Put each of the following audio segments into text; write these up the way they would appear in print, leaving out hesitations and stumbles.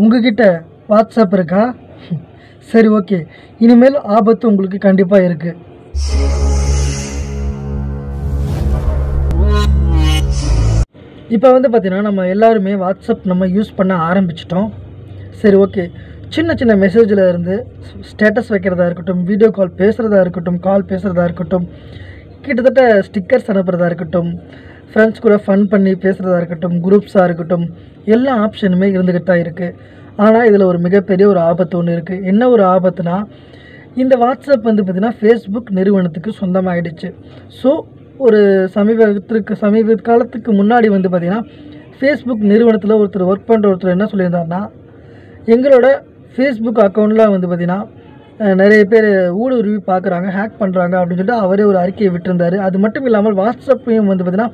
உங்ககிட்ட வாட்ஸ்அப் இருக்கா? சரி, ஓகே. இனிமேல் ஆபத்து உங்களுக்கு கண்டிப்பாக இருக்கு. இப்போ வந்து பார்த்தீங்கன்னா நம்ம எல்லாருமே வாட்ஸ்அப் நம்ம யூஸ் பண்ண ஆரம்பிச்சிட்டோம். சரி, ஓகே. சின்ன சின்ன மெசேஜில் இருந்து ஸ்டேட்டஸ் வைக்கிறதா இருக்கட்டும், வீடியோ கால் பேசுகிறதா இருக்கட்டும், கால் பேசுகிறதா இருக்கட்டும், கிட்டத்தட்ட ஸ்டிக்கர்ஸ் அனுப்புகிறதா இருக்கட்டும், ஃப்ரெண்ட்ஸ் கூட ஃபன் பண்ணி பேசுகிறதா இருக்கட்டும், குரூப்ஸாக இருக்கட்டும், எல்லா ஆப்ஷனுமே இருந்துக்கிட்டு தான் இருக்குது. ஆனால் இதில் ஒரு மிகப்பெரிய ஒரு ஆபத்து ஒன்று இருக்குது. என்ன ஒரு ஆபத்துனா, இந்த வாட்ஸ்அப் வந்து பார்த்திங்கன்னா ஃபேஸ்புக் நிறுவனத்துக்கு சொந்தமாகிடுச்சு. ஸோ ஒரு சமீப காலத்துக்கு முன்னாடி வந்து பார்த்திங்கன்னா ஃபேஸ்புக் நிறுவனத்தில் ஒருத்தர் என்ன சொல்லியிருந்தாருன்னா, எங்களோட ஃபேஸ்புக் அக்கௌண்ட்டில் வந்து பார்த்திங்கன்னா நிறைய பேர் ஊடுருவி பார்க்குறாங்க, ஹேக் பண்ணுறாங்க அப்படின்னு சொல்லிட்டு அவரே ஒரு அறிக்கையை விட்டுருந்தார். அது மட்டும் இல்லாமல் வாட்ஸ்அப்பையும் வந்து பார்த்திங்கன்னா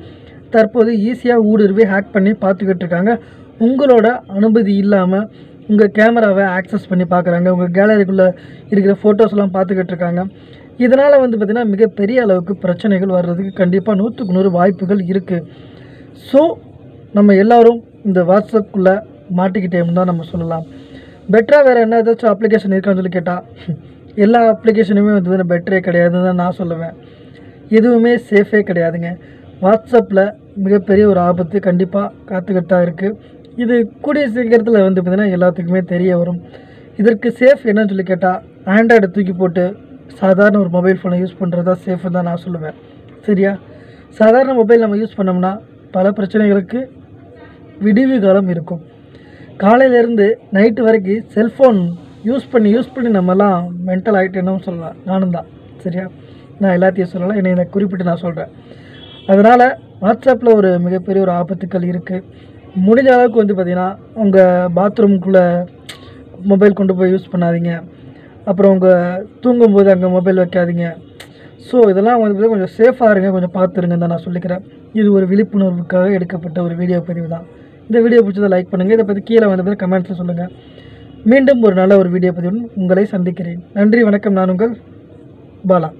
தற்போது ஈஸியாக ஊடுருவி ஹேக் பண்ணி பார்த்துக்கிட்டு இருக்காங்க. உங்களோட அனுமதி இல்லாமல் உங்கள் கேமராவை ஆக்சஸ் பண்ணி பார்க்குறாங்க, உங்கள் கேலரிக்குள்ளே இருக்கிற ஃபோட்டோஸ்லாம் பார்த்துக்கிட்டு இருக்காங்க. இதனால் வந்து பார்த்திங்கன்னா மிகப்பெரிய அளவுக்கு பிரச்சனைகள் வர்றதுக்கு கண்டிப்பாக 100க்கு 100 வாய்ப்புகள் இருக்குது. ஸோ நம்ம எல்லோரும் இந்த வாட்ஸ்அப்புக்குள்ளே மாட்டிக்கிட்டேன்னு தான் நம்ம சொல்லலாம். பெட்டராக வேறு என்ன ஏதாச்சும் அப்ளிகேஷன் இருக்கான்னு சொல்லி கேட்டால், எல்லா அப்ளிகேஷனுமே வந்து பெட்டரே கிடையாதுன்னு தான் நான் சொல்லுவேன். எதுவுமே சேஃபே கிடையாதுங்க. வாட்ஸ்அப்பில் மிகப்பெரிய ஒரு ஆபத்து கண்டிப்பாக காத்துக்கிட்டா இருக்குது. இது கூடிய சீக்கிரத்தில் வந்து பார்த்திங்கன்னா எல்லாத்துக்குமே தெரிய வரும். இதற்கு சேஃப் என்னன்னு சொல்லி கேட்டால், ஆண்ட்ராய்டை தூக்கி போட்டு சாதாரண ஒரு மொபைல் ஃபோனை யூஸ் பண்ணுறது தான் சேஃபு தான் நான் சொல்லுவேன். சரியா? சாதாரண மொபைல் நம்ம யூஸ் பண்ணோம்னா பல பிரச்சனைகளுக்கு விடிவு காலம் இருக்கும். காலையிலேருந்து நைட்டு வரைக்கும் செல்ஃபோன் யூஸ் பண்ணி நம்மலாம் மென்டல் ஆகிட்டேன்னு சொல்லலாம். நானும் தான். சரியா? நான் எல்லாத்தையும் சொல்லலாம், என்னை குறிப்பிட்டு நான் சொல்கிறேன். அதனால் வாட்ஸ்அப்பில் ஒரு மிகப்பெரிய ஒரு ஆபத்துக்கள் இருக்குது. முடிஞ்ச அளவுக்கு வந்து பார்த்திங்கன்னா உங்கள் பாத்ரூம்குள்ளே மொபைல் கொண்டு போய் யூஸ் பண்ணாதீங்க. அப்புறம் உங்கள் தூங்கும்போது அங்கே மொபைல் வைக்காதீங்க. ஸோ இதெல்லாம் வந்து கொஞ்சம் சேஃபாக இருங்க, கொஞ்சம் பார்த்துருங்கன்னு தான் நான் சொல்லிக்கிறேன். இது ஒரு விழிப்புணர்வுக்காக எடுக்கப்பட்ட ஒரு வீடியோ பதிவு தான். இந்த வீடியோ பிடிச்சதை லைக் பண்ணுங்கள். இதை பற்றி கீழே வந்து கமெண்ட்ஸில் சொல்லுங்கள். மீண்டும் ஒரு நல்ல ஒரு வீடியோ பதிவுடன் உங்களை சந்திக்கிறேன். நன்றி, வணக்கம். நான் உங்கள் பாலா.